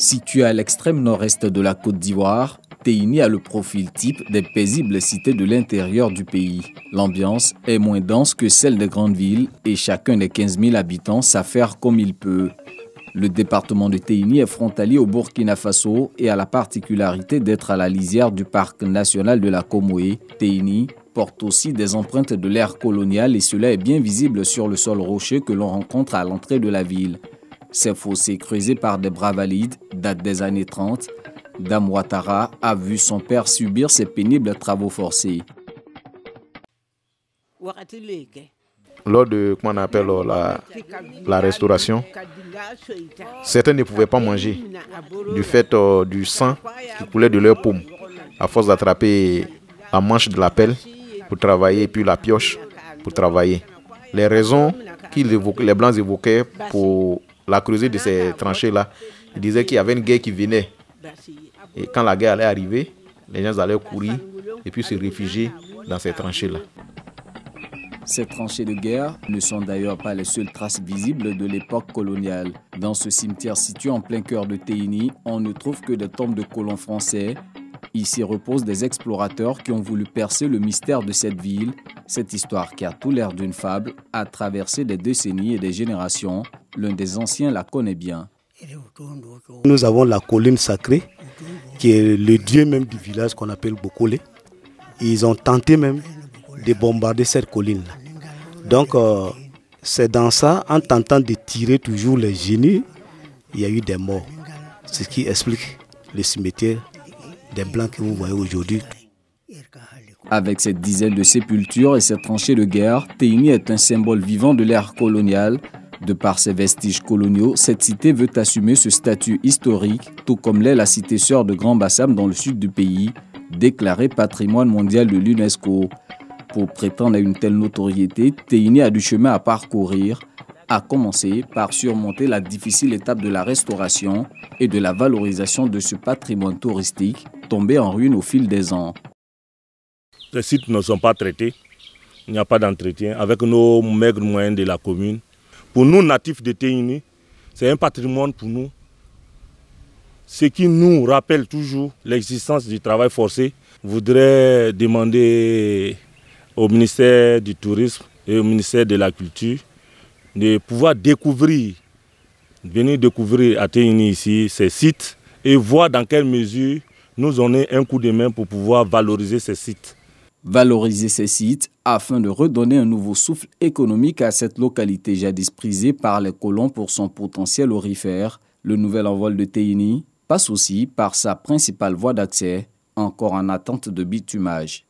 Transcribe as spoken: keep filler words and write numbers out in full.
Situé à l'extrême nord-est de la Côte d'Ivoire, Téhini a le profil type des paisibles cités de l'intérieur du pays. L'ambiance est moins dense que celle des grandes villes et chacun des quinze mille habitants s'affaire comme il peut. Le département de Téhini est frontalier au Burkina Faso et a la particularité d'être à la lisière du parc national de la Comoé. Téhini porte aussi des empreintes de l'ère coloniale et cela est bien visible sur le sol rocheux que l'on rencontre à l'entrée de la ville. Ces fossés creusés par des bras valides datent des années trente. Dame Ouattara a vu son père subir ces pénibles travaux forcés. Lors de qu'on appelle la, la restauration, certains ne pouvaient pas manger du fait euh, du sang qui coulait de leurs paumes, à force d'attraper la manche de la pelle pour travailler et puis la pioche pour travailler. Les raisons que les Blancs évoquaient pour la creusée de ces tranchées-là, ils disaient qu'il y avait une guerre qui venait. Et quand la guerre allait arriver, les gens allaient courir et puis se réfugier dans ces tranchées-là. Ces tranchées de guerre ne sont d'ailleurs pas les seules traces visibles de l'époque coloniale. Dans ce cimetière situé en plein cœur de Téhini, on ne trouve que des tombes de colons français. Ici reposent des explorateurs qui ont voulu percer le mystère de cette ville. Cette histoire qui a tout l'air d'une fable a traversé des décennies et des générations. L'un des anciens la connaît bien. Nous avons la colline sacrée, qui est le dieu même du village qu'on appelle Bokole. Ils ont tenté même de bombarder cette colline-là. Donc, euh, c'est dans ça, en tentant de tirer toujours les génies, il y a eu des morts. C'est ce qui explique le cimetière des Blancs que vous voyez aujourd'hui. Avec cette dizaine de sépultures et cette tranchée de guerre, Téhini est un symbole vivant de l'ère coloniale. De par ses vestiges coloniaux, cette cité veut assumer ce statut historique, tout comme l'est la cité sœur de Grand Bassam dans le sud du pays, déclarée patrimoine mondial de l'UNESCO. Pour prétendre à une telle notoriété, Téhini a du chemin à parcourir, à commencer par surmonter la difficile étape de la restauration et de la valorisation de ce patrimoine touristique tombé en ruine au fil des ans. Les sites ne sont pas traités, il n'y a pas d'entretien avec nos maigres moyens de la commune. Pour nous, natifs de Téhini, c'est un patrimoine pour nous. Ce qui nous rappelle toujours l'existence du travail forcé. Je voudrais demander au ministère du Tourisme et au ministère de la Culture de pouvoir découvrir, venir découvrir à Téhini ici ces sites et voir dans quelle mesure nous en est un coup de main pour pouvoir valoriser ces sites. Valoriser ces sites afin de redonner un nouveau souffle économique à cette localité jadis prisée par les colons pour son potentiel aurifère. Le nouvel envol de Téhini passe aussi par sa principale voie d'accès, encore en attente de bitumage.